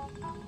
Oh.